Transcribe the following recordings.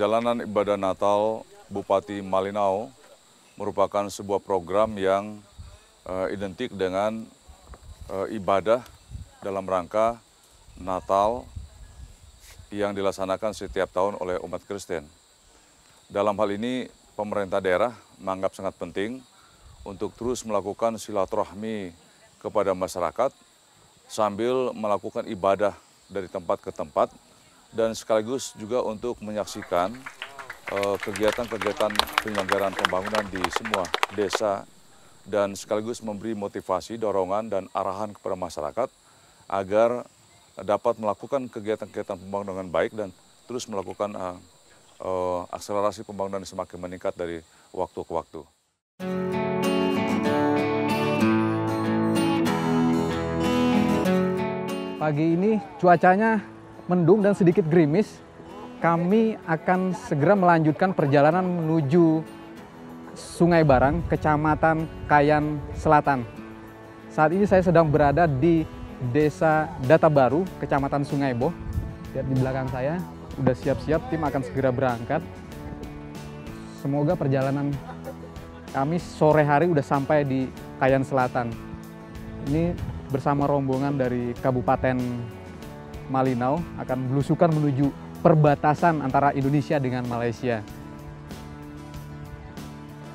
Perjalanan Ibadah Natal Bupati Malinau merupakan sebuah program yang identik dengan ibadah dalam rangka Natal yang dilaksanakan setiap tahun oleh umat Kristen. Dalam hal ini, pemerintah daerah menganggap sangat penting untuk terus melakukan silaturahmi kepada masyarakat sambil melakukan ibadah dari tempat ke tempat dan sekaligus juga untuk menyaksikan kegiatan-kegiatan penyelenggaraan pembangunan di semua desa dan sekaligus memberi motivasi, dorongan, dan arahan kepada masyarakat agar dapat melakukan kegiatan-kegiatan pembangunan dengan baik dan terus melakukan akselerasi pembangunan semakin meningkat dari waktu ke waktu. Pagi ini cuacanya mendung dan sedikit gerimis. Kami akan segera melanjutkan perjalanan menuju Sungai Barang, Kecamatan Kayan Selatan. Saat ini saya sedang berada di Desa Data Baru, Kecamatan Sungai Boh. Lihat di belakang saya, udah siap-siap, tim akan segera berangkat. Semoga perjalanan kami sore hari udah sampai di Kayan Selatan. Ini bersama rombongan dari Kabupaten Malinau akan belusukan menuju perbatasan antara Indonesia dengan Malaysia.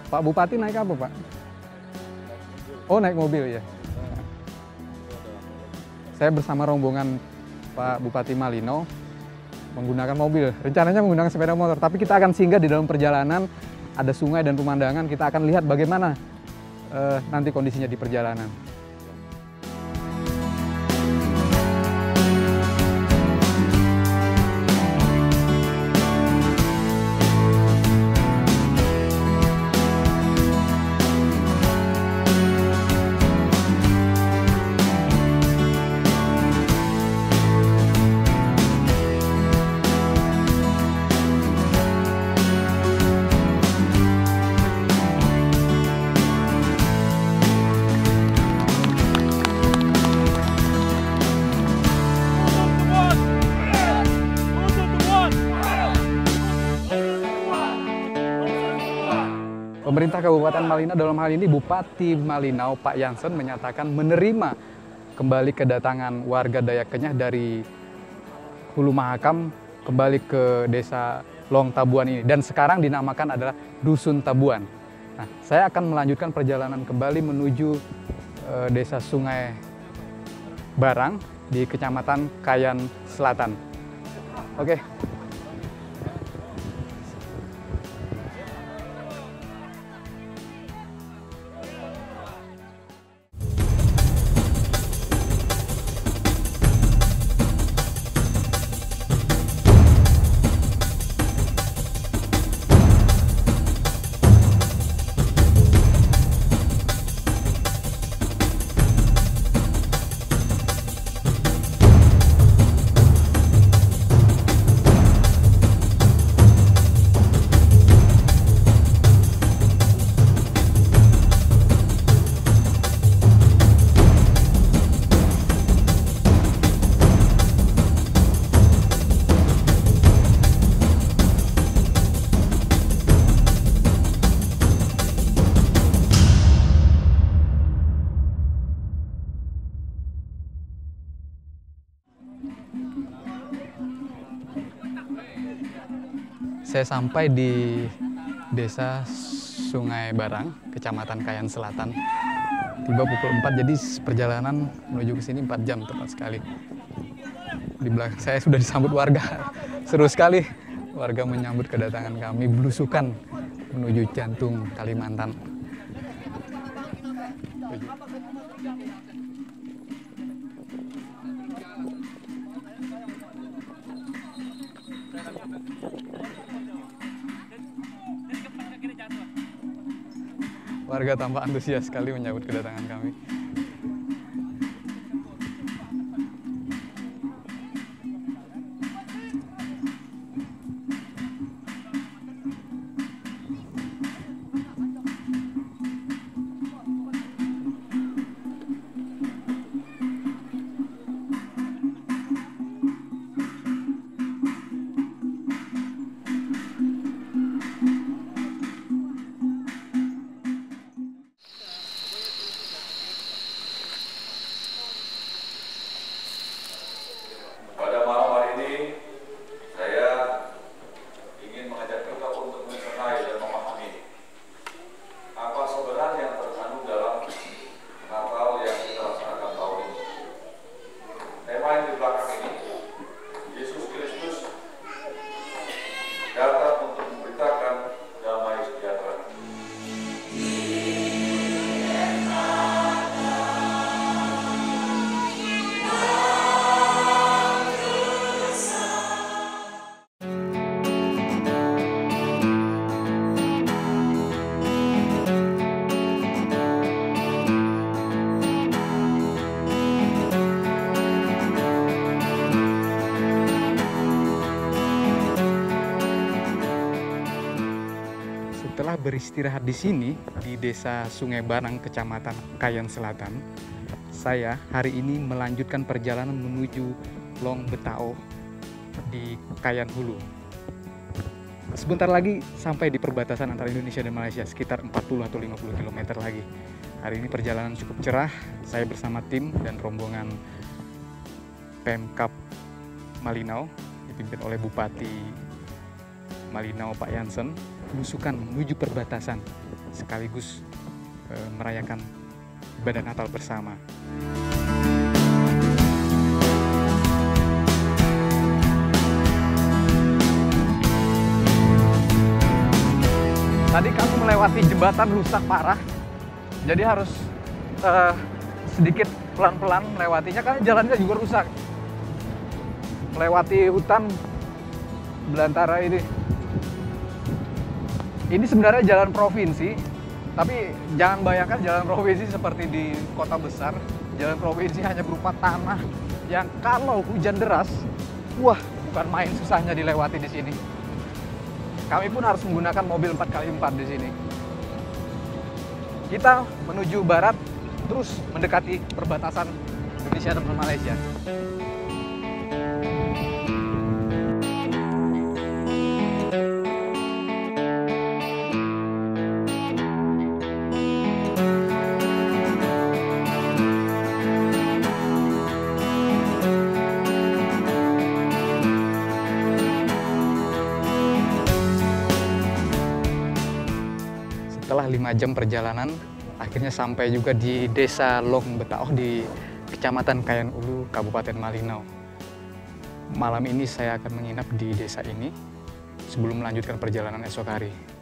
Pak Bupati naik apa, Pak? Oh, naik mobil ya. Saya bersama rombongan Pak Bupati Malinau menggunakan mobil. Rencananya menggunakan sepeda motor, tapi kita akan singgah di dalam perjalanan. Ada sungai dan pemandangan, kita akan lihat bagaimana nanti kondisinya di perjalanan. Pemerintah Kabupaten Malinau, dalam hal ini Bupati Malinau Pak Yansen, menyatakan menerima kembali kedatangan warga Dayak Kenyah dari Hulu Mahakam kembali ke desa Long Tabuan ini. Dan sekarang dinamakan adalah Dusun Tabuan. Nah, saya akan melanjutkan perjalanan kembali menuju desa Sungai Barang di Kecamatan Kayan Selatan. Oke. Saya sampai di desa Sungai Barang, Kecamatan Kayan Selatan. Tiba pukul 4, jadi perjalanan menuju ke sini 4 jam tepat sekali. Di belakang saya sudah disambut warga. Seru sekali warga menyambut kedatangan kami, belusukan menuju jantung Kalimantan. Warga tampak antusias sekali menyambut kedatangan kami. beristirahat di sini, di Desa Sungai Barang, Kecamatan Kayan Selatan, saya hari ini melanjutkan perjalanan menuju Long Betahoh di Kayan Hulu. Sebentar lagi sampai di perbatasan antara Indonesia dan Malaysia, sekitar 40 atau 50 km lagi. Hari ini perjalanan cukup cerah, saya bersama tim dan rombongan Pemkab Malinau, dipimpin oleh Bupati Malinau Pak Yansen, belusukan menuju perbatasan sekaligus merayakan ibadah Natal bersama. Tadi kami melewati jembatan rusak parah, jadi harus sedikit pelan-pelan melewatinya karena jalannya juga rusak. Melewati hutan belantara ini. Ini sebenarnya jalan provinsi, tapi jangan bayangkan jalan provinsi seperti di kota besar. Jalan provinsi hanya berupa tanah yang kalau hujan deras, wah bukan main susahnya dilewati di sini. Kami pun harus menggunakan mobil 4x4 di sini. Kita menuju barat, terus mendekati perbatasan Indonesia dan Malaysia. Setelah 5 jam perjalanan, akhirnya sampai juga di Desa Long Betahoh di Kecamatan Kayan Hulu, Kabupaten Malinau. Malam ini saya akan menginap di desa ini sebelum melanjutkan perjalanan esok hari.